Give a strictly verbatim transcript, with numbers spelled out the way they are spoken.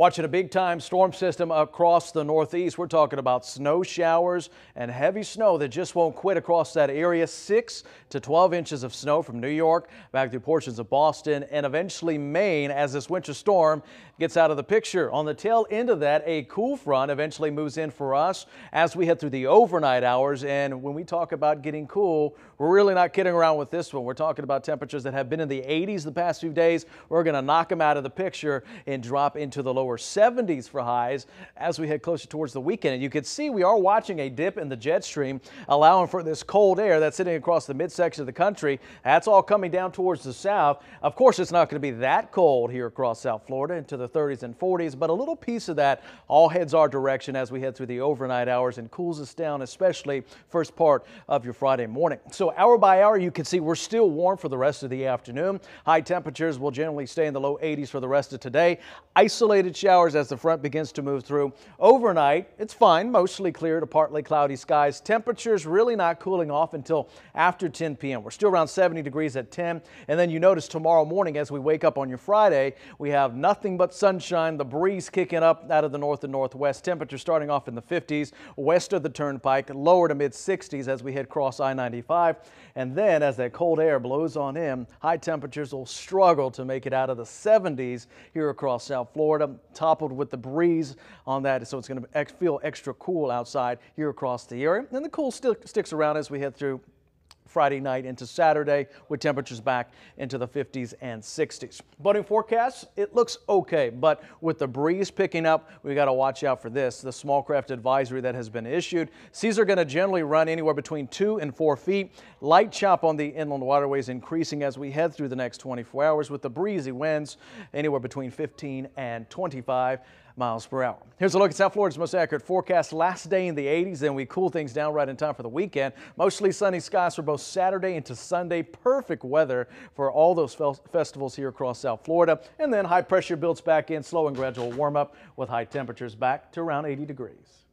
Watching a big-time storm system across the Northeast. We're talking about snow showers and heavy snow that just won't quit across that area. six to twelve inches of snow from New York back through portions of Boston and eventually Maine as this winter storm gets out of the picture. On the tail end of that, a cool front eventually moves in for us as we head through the overnight hours. And when we talk about getting cool, we're really not kidding around with this one. We're talking about temperatures that have been in the eighties the past few days. We're going to knock them out of the picture and drop into the lower seventies for highs as we head closer towards the weekend. And you can see we are watching a dip in the jet stream, allowing for this cold air that's sitting across the midsection of the country. That's all coming down towards the south. Of course, it's not going to be that cold here across South Florida into the thirties and forties, but a little piece of that all heads our direction as we head through the overnight hours and cools us down, especially first part of your Friday morning. So hour by hour, you can see we're still warm for the rest of the afternoon. High temperatures will generally stay in the low eighties for the rest of today. Isolated showers as the front begins to move through. Overnight, it's fine, mostly clear to partly cloudy skies. Temperatures really not cooling off until after ten p m We're still around seventy degrees at ten. And then you notice tomorrow morning as we wake up on your Friday, we have nothing but sunshine, the breeze kicking up out of the north and northwest. Temperatures starting off in the fifties, west of the turnpike, lower to mid sixties as we head cross I ninety-five. And then as that cold air blows on in, high temperatures will struggle to make it out of the seventies here across South Florida, toppled with the breeze on that, so it's going to feel extra cool outside here across the area. And the cool still sticks around as we head through Friday night into Saturday with temperatures back into the fifties and sixties. But in forecasts, it looks okay, but with the breeze picking up, we got to watch out for this. The small craft advisory that has been issued. Seas are going to generally run anywhere between two and four feet. Light chop on the inland waterways increasing as we head through the next twenty-four hours with the breezy winds anywhere between fifteen and twenty-five. Miles per hour. Here's a look at South Florida's most accurate forecast. Last day in the eighties, then we cool things down right in time for the weekend. Mostly sunny skies for both Saturday into Sunday. Perfect weather for all those festivals here across South Florida. And then high pressure builds back in, slow and gradual warm up with high temperatures back to around eighty degrees.